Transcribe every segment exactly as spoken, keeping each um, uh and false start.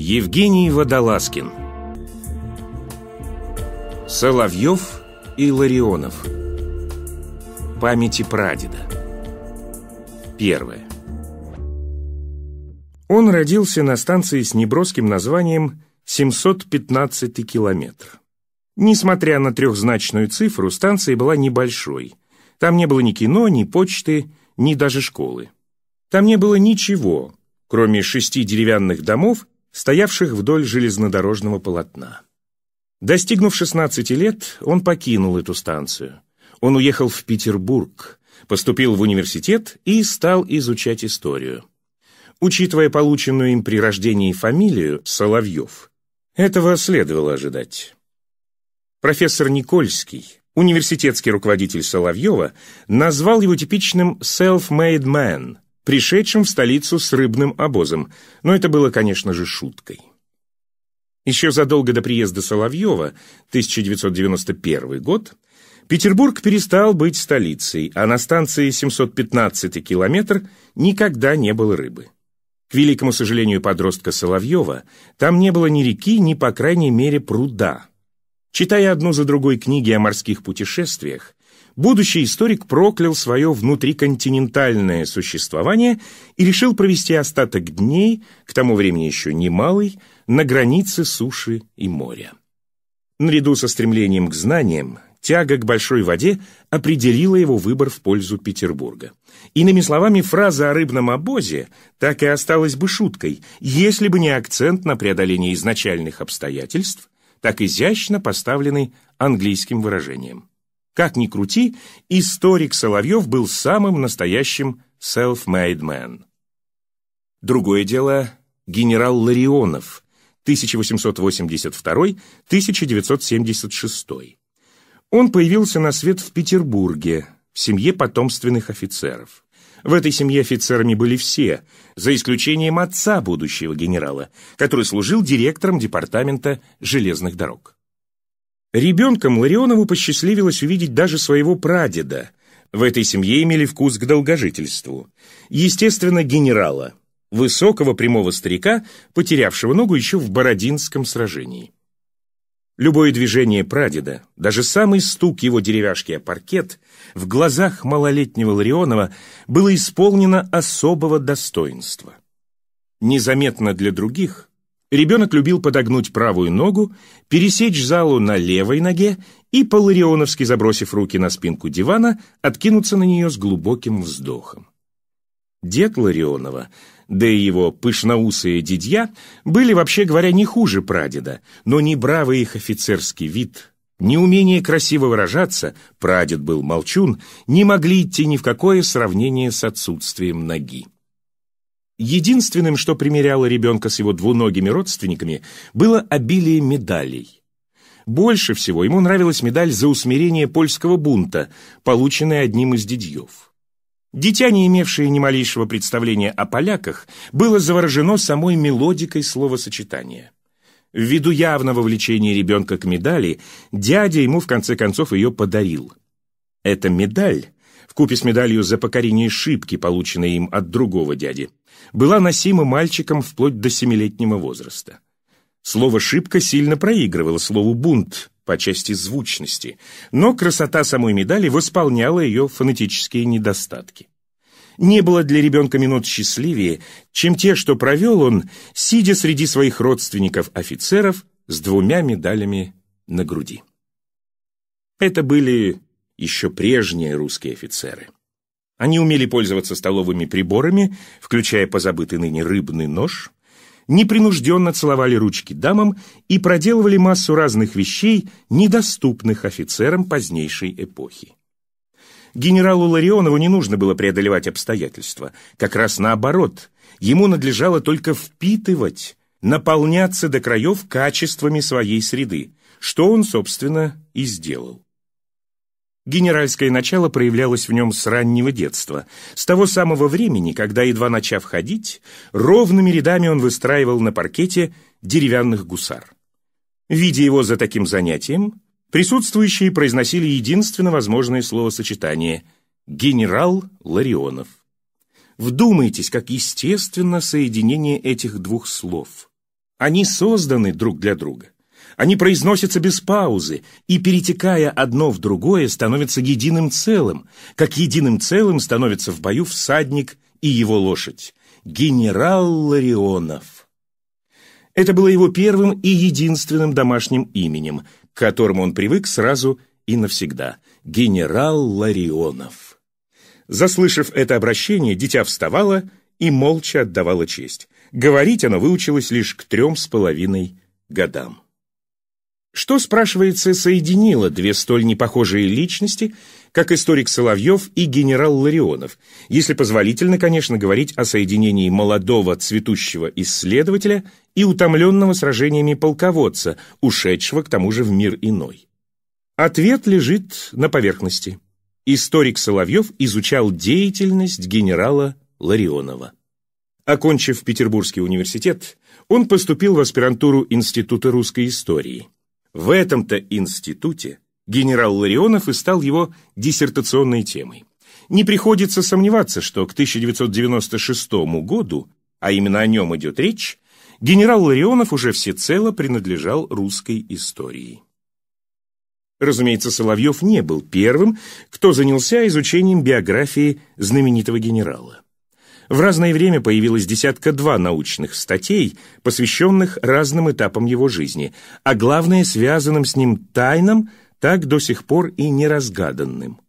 Евгений Водолазкин. Соловьев и Ларионов. Памяти прадеда. Первое. Он родился на станции с неброским названием семьсот пятнадцатый километр. Несмотря на трехзначную цифру, станция была небольшой. Там не было ни кино, ни почты, ни даже школы. Там не было ничего, кроме шести деревянных домов, стоявших вдоль железнодорожного полотна. Достигнув шестнадцати лет, он покинул эту станцию. Он уехал в Петербург, поступил в университет и стал изучать историю. Учитывая полученную им при рождении фамилию Соловьев, этого следовало ожидать. Профессор Никольский, университетский руководитель Соловьева, назвал его типичным «self-made man», пришедшим в столицу с рыбным обозом, но это было, конечно же, шуткой. Еще задолго до приезда Соловьева, тысяча девятьсот девяносто первый год, Петербург перестал быть столицей, а на станции семьсот пятнадцатый километр никогда не было рыбы. К великому сожалению подростка Соловьева, там не было ни реки, ни, по крайней мере, пруда. Читая одну за другой книги о морских путешествиях, будущий историк проклял свое внутриконтинентальное существование и решил провести остаток дней, к тому времени еще немалый, на границе суши и моря. Наряду со стремлением к знаниям, тяга к большой воде определила его выбор в пользу Петербурга. Иными словами, фраза о рыбном обозе так и осталась бы шуткой, если бы не акцент на преодоление изначальных обстоятельств, так изящно поставленный английским выражением. Как ни крути, историк Соловьев был самым настоящим self-made man. Другое дело генерал Ларионов, тысяча восемьсот восемьдесят второй — тысяча девятьсот семьдесят шестой. Он появился на свет в Петербурге, в семье потомственных офицеров. В этой семье офицерами были все, за исключением отца будущего генерала, который служил директором департамента железных дорог. Ребенком Ларионову посчастливилось увидеть даже своего прадеда. В этой семье имели вкус к долгожительству. Естественно, генерала, высокого прямого старика, потерявшего ногу еще в Бородинском сражении. Любое движение прадеда, даже самый стук его деревяшки о паркет, в глазах малолетнего Ларионова было исполнено особого достоинства. Незаметно для других, ребенок любил подогнуть правую ногу, пересечь залу на левой ноге и, по-ларионовски забросив руки на спинку дивана, откинуться на нее с глубоким вздохом. Дед Ларионова, да и его пышноусые дядья, были, вообще говоря, не хуже прадеда, но не бравый их офицерский вид, неумение красиво выражаться, прадед был молчун, не могли идти ни в какое сравнение с отсутствием ноги. Единственным, что примеряло ребенка с его двуногими родственниками, было обилие медалей. Больше всего ему нравилась медаль за усмирение польского бунта, полученная одним из дядьев. Дитя, не имевшее ни малейшего представления о поляках, было заворожено самой мелодикой словосочетания. Ввиду явного влечения ребенка к медали, дядя ему в конце концов ее подарил. Эта медаль, вкупе с медалью за покорение шибки, полученной им от другого дяди, была носима мальчиком вплоть до семилетнего возраста. Слово «шибка» сильно проигрывало слову «бунт» по части звучности, но красота самой медали восполняла ее фонетические недостатки. Не было для ребенка минут счастливее, чем те, что провел он, сидя среди своих родственников-офицеров с двумя медалями на груди. Это были еще прежние русские офицеры. Они умели пользоваться столовыми приборами, включая позабытый ныне рыбный нож, непринужденно целовали ручки дамам и проделывали массу разных вещей, недоступных офицерам позднейшей эпохи. Генералу Ларионову не нужно было преодолевать обстоятельства, как раз наоборот, ему надлежало только впитывать, наполняться до краев качествами своей среды, что он, собственно, и сделал. Генеральское начало проявлялось в нем с раннего детства, с того самого времени, когда, едва начав ходить, ровными рядами он выстраивал на паркете деревянных гусар. Видя его за таким занятием, присутствующие произносили единственно возможное словосочетание «генерал Ларионов». Вдумайтесь, как естественно соединение этих двух слов. Они созданы друг для друга. Они произносятся без паузы и, перетекая одно в другое, становятся единым целым, как единым целым становятся в бою всадник и его лошадь. Генерал Ларионов. Это было его первым и единственным домашним именем, к которому он привык сразу и навсегда. Генерал Ларионов. Заслышав это обращение, дитя вставало и молча отдавало честь. Говорить оно выучилось лишь к трем с половиной годам. Что, спрашивается, соединило две столь непохожие личности, как историк Соловьев и генерал Ларионов, если позволительно, конечно, говорить о соединении молодого цветущего исследователя и утомленного сражениями полководца, ушедшего к тому же в мир иной? Ответ лежит на поверхности. Историк Соловьев изучал деятельность генерала Ларионова. Окончив Петербургский университет, он поступил в аспирантуру Института русской истории. В этом-то институте генерал Ларионов и стал его диссертационной темой. Не приходится сомневаться, что к тысяча девятьсот девяносто шестому году, а именно о нем идет речь, генерал Ларионов уже всецело принадлежал русской истории. Разумеется, Соловьев не был первым, кто занялся изучением биографии знаменитого генерала. В разное время появилось десятка-два научных статей, посвященных разным этапам его жизни, а главное, связанным с ним тайнам, так до сих пор и неразгаданным.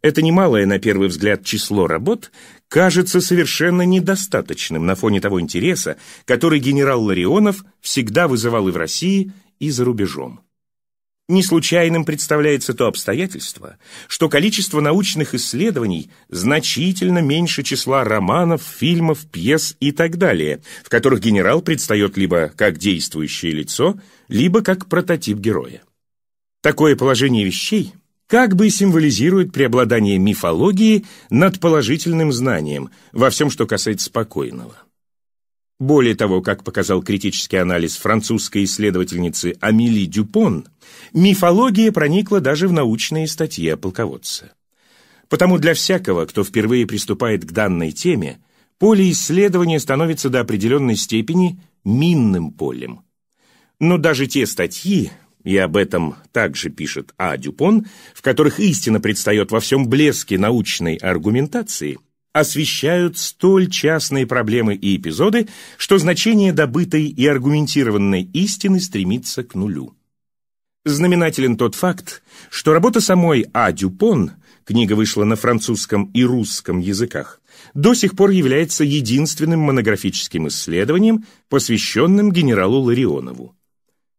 Это немалое, на первый взгляд, число работ кажется совершенно недостаточным на фоне того интереса, который генерал Ларионов всегда вызывал и в России, и за рубежом. Не случайным представляется то обстоятельство, что количество научных исследований значительно меньше числа романов, фильмов, пьес и так далее, в которых генерал предстает либо как действующее лицо, либо как прототип героя. Такое положение вещей как бы символизирует преобладание мифологии над положительным знанием во всем, что касается покойного. Более того, как показал критический анализ французской исследовательницы Амели Дюпон, мифология проникла даже в научные статьи о полководце. Потому для всякого, кто впервые приступает к данной теме, поле исследования становится до определенной степени минным полем. Но даже те статьи, и об этом также пишет А. Дюпон, в которых истина предстает во всем блеске научной аргументации, освещают столь частные проблемы и эпизоды, что значение добытой и аргументированной истины стремится к нулю. Знаменателен тот факт, что работа самой А. Дюпон, книга вышла на французском и русском языках, до сих пор является единственным монографическим исследованием, посвященным генералу Ларионову.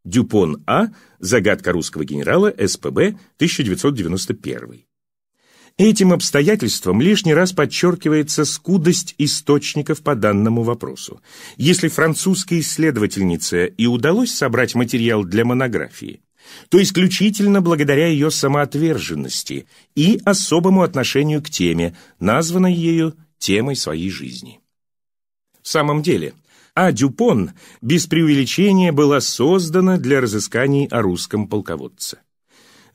Дюпон А. «Загадка русского генерала. СПБ. тысяча девятьсот девяносто первый». Этим обстоятельством лишний раз подчеркивается скудость источников по данному вопросу. Если французской исследовательнице и удалось собрать материал для монографии, то исключительно благодаря ее самоотверженности и особому отношению к теме, названной ею темой своей жизни. В самом деле, А. Дюпон без преувеличения была создана для разысканий о русском полководце.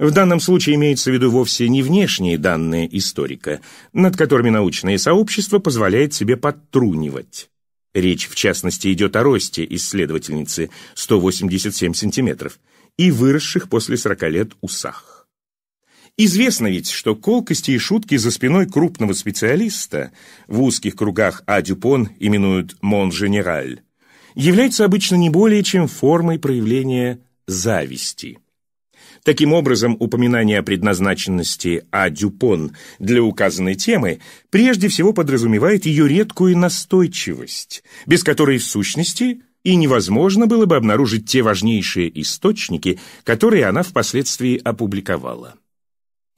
В данном случае имеется в виду вовсе не внешние данные историка, над которыми научное сообщество позволяет себе подтрунивать. Речь, в частности, идет о росте исследовательницы сто восемьдесят семь сантиметров и выросших после сорока лет усах. Известно ведь, что колкости и шутки за спиной крупного специалиста, в узких кругах А. Дюпон именуют «мон женераль», являются обычно не более чем формой проявления зависти. Таким образом, упоминание о предназначенности А. Дюпон для указанной темы прежде всего подразумевает ее редкую настойчивость, без которой, в сущности, и невозможно было бы обнаружить те важнейшие источники, которые она впоследствии опубликовала.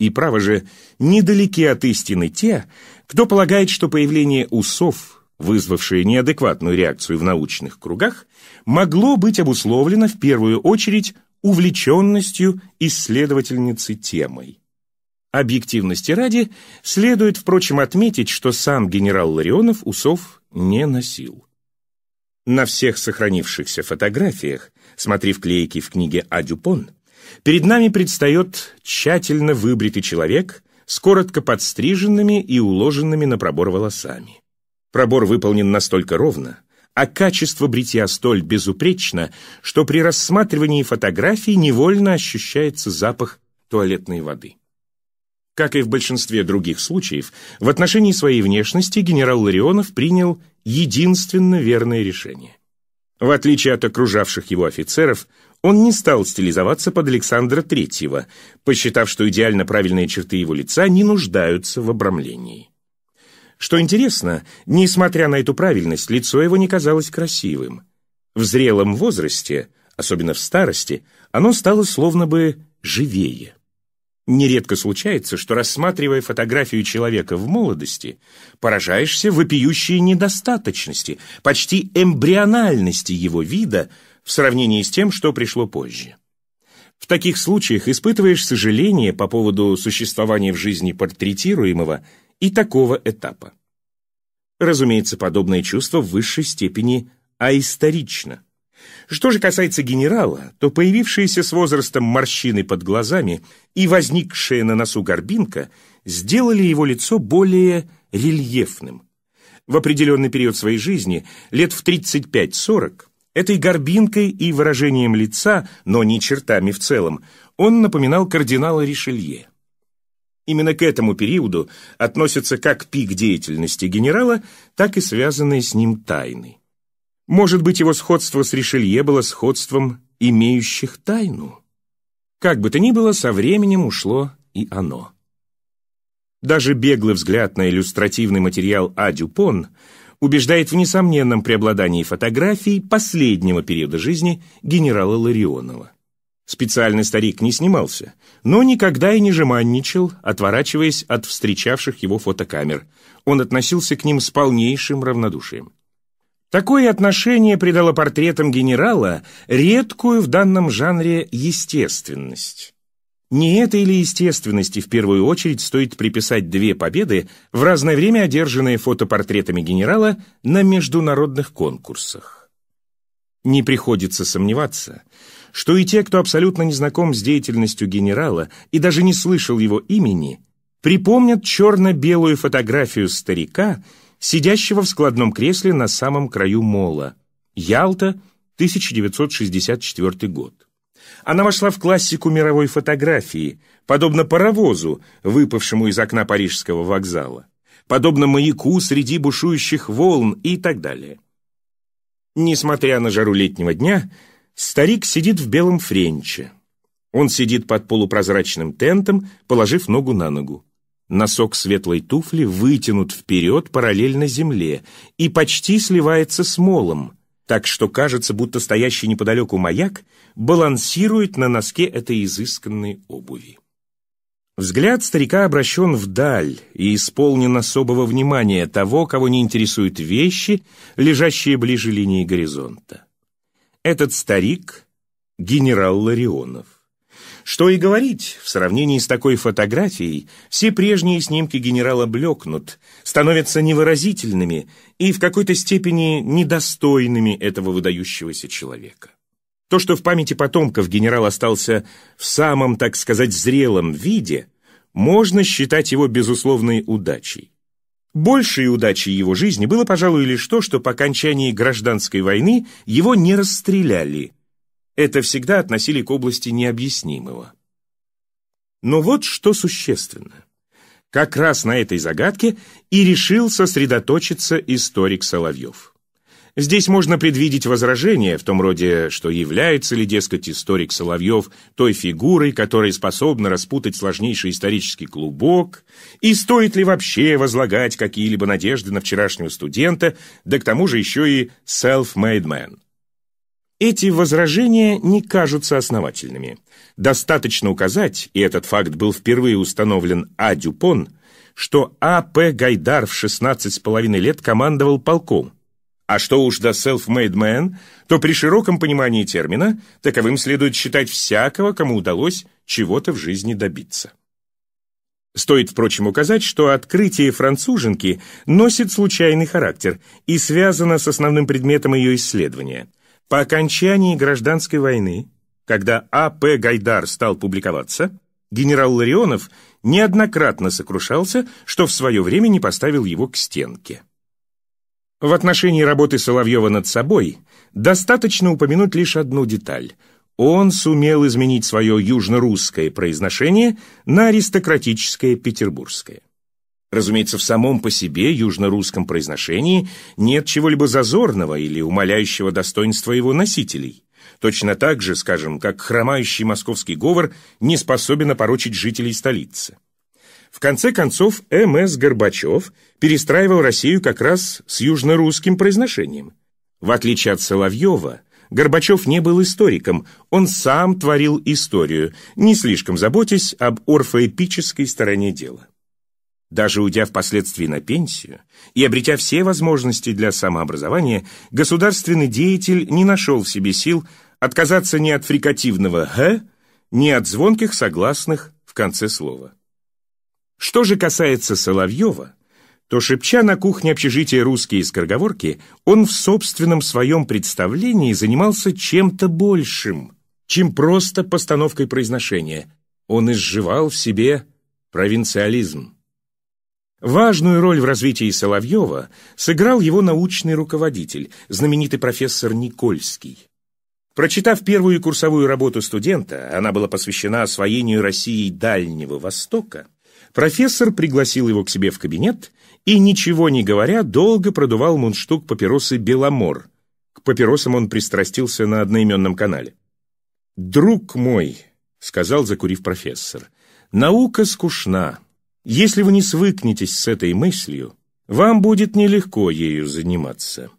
И право же, недалеки от истины те, кто полагает, что появление усов, вызвавшее неадекватную реакцию в научных кругах, могло быть обусловлено в первую очередь увлеченностью исследовательницы темой. Объективности ради следует, впрочем, отметить, что сам генерал Ларионов усов не носил. На всех сохранившихся фотографиях, смотри вклейки в книге А. Дюпон, перед нами предстает тщательно выбритый человек с коротко подстриженными и уложенными на пробор волосами. Пробор выполнен настолько ровно, а качество бритья столь безупречно, что при рассматривании фотографий невольно ощущается запах туалетной воды. Как и в большинстве других случаев, в отношении своей внешности генерал Ларионов принял единственно верное решение. В отличие от окружавших его офицеров, он не стал стилизоваться под Александра Третьего, посчитав, что идеально правильные черты его лица не нуждаются в обрамлении. Что интересно, несмотря на эту правильность, лицо его не казалось красивым. В зрелом возрасте, особенно в старости, оно стало словно бы живее. Нередко случается, что, рассматривая фотографию человека в молодости, поражаешься вопиющей недостаточности, почти эмбриональности его вида в сравнении с тем, что пришло позже. В таких случаях испытываешь сожаление по поводу существования в жизни портретируемого и такого этапа. Разумеется, подобное чувство в высшей степени аисторично. Что же касается генерала, то появившиеся с возрастом морщины под глазами и возникшая на носу горбинка сделали его лицо более рельефным. В определенный период своей жизни, лет в тридцать пять — сорок, этой горбинкой и выражением лица, но не чертами в целом, он напоминал кардинала Ришелье. Именно к этому периоду относятся как пик деятельности генерала, так и связанные с ним тайны. Может быть, его сходство с Ришелье было сходством имеющих тайну? Как бы то ни было, со временем ушло и оно. Даже беглый взгляд на иллюстративный материал А. Дюпон убеждает в несомненном преобладании фотографий последнего периода жизни генерала Ларионова. Специально старик не снимался, но никогда и не жеманничал, отворачиваясь от встречавших его фотокамер. Он относился к ним с полнейшим равнодушием. Такое отношение придало портретам генерала редкую в данном жанре естественность. Не этой ли естественности в первую очередь стоит приписать две победы, в разное время одержанные фотопортретами генерала на международных конкурсах? Не приходится сомневаться, что и те, кто абсолютно не знаком с деятельностью генерала и даже не слышал его имени, припомнят черно-белую фотографию старика, сидящего в складном кресле на самом краю мола. Ялта, тысяча девятьсот шестьдесят четвёртый год. Она вошла в классику мировой фотографии, подобно паровозу, выпавшему из окна парижского вокзала, подобно маяку среди бушующих волн и так далее. Несмотря на жару летнего дня, старик сидит в белом френче. Он сидит под полупрозрачным тентом, положив ногу на ногу. Носок светлой туфли вытянут вперед параллельно земле и почти сливается с молом, так что кажется, будто стоящий неподалеку маяк балансирует на носке этой изысканной обуви. Взгляд старика обращен вдаль и исполнен особого внимания того, кого не интересуют вещи, лежащие ближе линии горизонта. Этот старик — генерал Ларионов. Что и говорить, в сравнении с такой фотографией все прежние снимки генерала блекнут, становятся невыразительными и в какой-то степени недостойными этого выдающегося человека. То, что в памяти потомков генерал остался в самом, так сказать, зрелом виде, можно считать его безусловной удачей. Большей удачей его жизни было, пожалуй, лишь то, что по окончании Гражданской войны его не расстреляли. Это всегда относили к области необъяснимого. Но вот что существенно. Как раз на этой загадке и решил сосредоточиться историк Соловьев. Здесь можно предвидеть возражения в том роде, что является ли, дескать, историк Соловьев той фигурой, которая способна распутать сложнейший исторический клубок, и стоит ли вообще возлагать какие-либо надежды на вчерашнего студента, да к тому же еще и self-made man. Эти возражения не кажутся основательными. Достаточно указать, и этот факт был впервые установлен А. Дюпон, что А. П. Гайдар в шестнадцать с половиной лет командовал полком. А что уж до self-made man, то при широком понимании термина таковым следует считать всякого, кому удалось чего-то в жизни добиться. Стоит, впрочем, указать, что открытие француженки носит случайный характер и связано с основным предметом ее исследования. По окончании Гражданской войны, когда А П Гайдар стал публиковаться, генерал Ларионов неоднократно сокрушался, что в свое время не поставил его к стенке. В отношении работы Соловьева над собой достаточно упомянуть лишь одну деталь. Он сумел изменить свое южно-русское произношение на аристократическое петербургское. Разумеется, в самом по себе южно-русском произношении нет чего-либо зазорного или умаляющего достоинства его носителей. Точно так же, скажем, как хромающий московский говор не способен опорочить жителей столицы. В конце концов, Эм Эс Горбачев перестраивал Россию как раз с южно-русским произношением. В отличие от Соловьева, Горбачев не был историком, он сам творил историю, не слишком заботясь об орфоэпической стороне дела. Даже уйдя впоследствии на пенсию и обретя все возможности для самообразования, государственный деятель не нашел в себе сил отказаться ни от фрикативного «г», ни от звонких согласных в конце слова. Что же касается Соловьева, то, шепча на кухне общежития русские скороговорки, он в собственном своем представлении занимался чем-то большим, чем просто постановкой произношения. Он изживал в себе провинциализм. Важную роль в развитии Соловьева сыграл его научный руководитель, знаменитый профессор Никольский. Прочитав первую курсовую работу студента, она была посвящена освоению России Дальнего Востока, профессор пригласил его к себе в кабинет и, ничего не говоря, долго продувал мундштук папиросы «Беломор». К папиросам он пристрастился на одноименном канале. «Друг мой», — сказал, закурив профессор, — «наука скучна. Если вы не свыкнетесь с этой мыслью, вам будет нелегко ею заниматься».